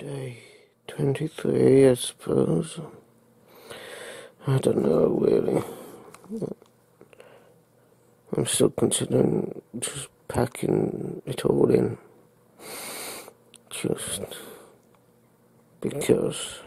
Day 23, I suppose. I don't know, really. I'm still considering just packing it all in. Just because...